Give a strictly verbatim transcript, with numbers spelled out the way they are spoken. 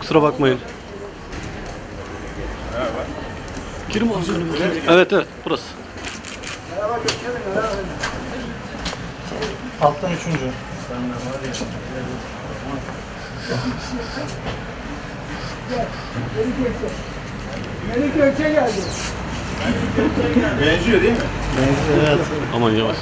Kusura bakmayın. Girin mi? Evet evet, burası. Alttan üçüncü. Melik Gökçe geldi. Benziyor değil mi? Benziyor. Evet. Aman yavaş.